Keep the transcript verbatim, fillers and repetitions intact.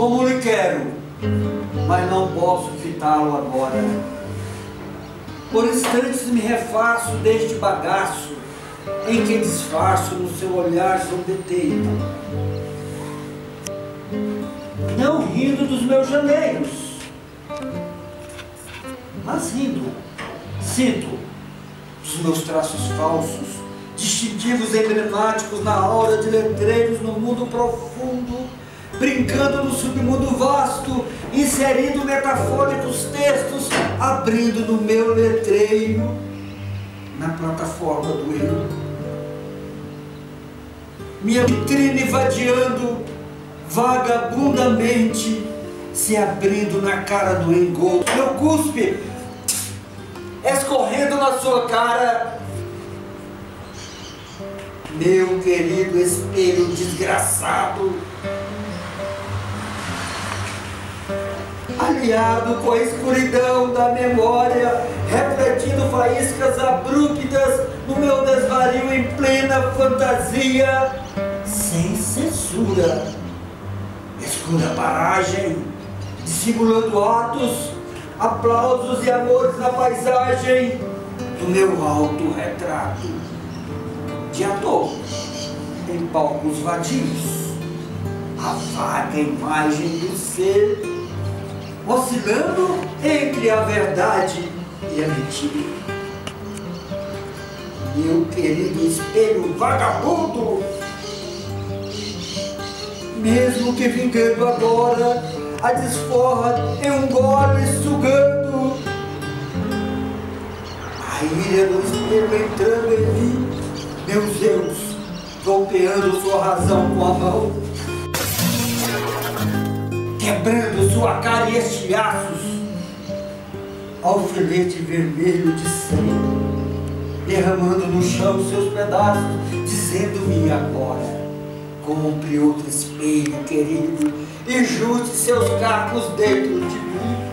como lhe quero, mas não posso fitá-lo agora. Por instantes me refaço deste bagaço em que disfarço no seu olhar sobreteito, não rindo dos meus janeiros, mas rindo, sinto dos meus traços falsos, distintivos emblemáticos na aura de letreiros no mundo profundo, brincando no submundo vasto, inserindo metafóricos textos, abrindo no meu letreiro na plataforma do eu. Minha vitrine vadiando vagabundamente, se abrindo na cara do engodo, meu cuspe escorrendo na sua cara. Meu querido espelho desgraçado, aliado com a escuridão da memória, refletindo faíscas abruptas no meu desvario em plena fantasia, sem censura, escura paragem, dissimulando atos, aplausos e amores na paisagem do meu autorretrato de ator em palcos vadios, a vaga imagem do ser oscilando entre a verdade e a mentira. Meu querido espelho vagabundo, mesmo que vingando agora a desforra em um gole sugando, a ira do espelho entrando em mim, meus Deus, golpeando sua razão com a mão, quebrando sua cara e estilhaços, alfinete vermelho de sangue, derramando no chão seus pedaços, dizendo-me agora, compre outro espelho querido e junte seus cacos dentro de mim.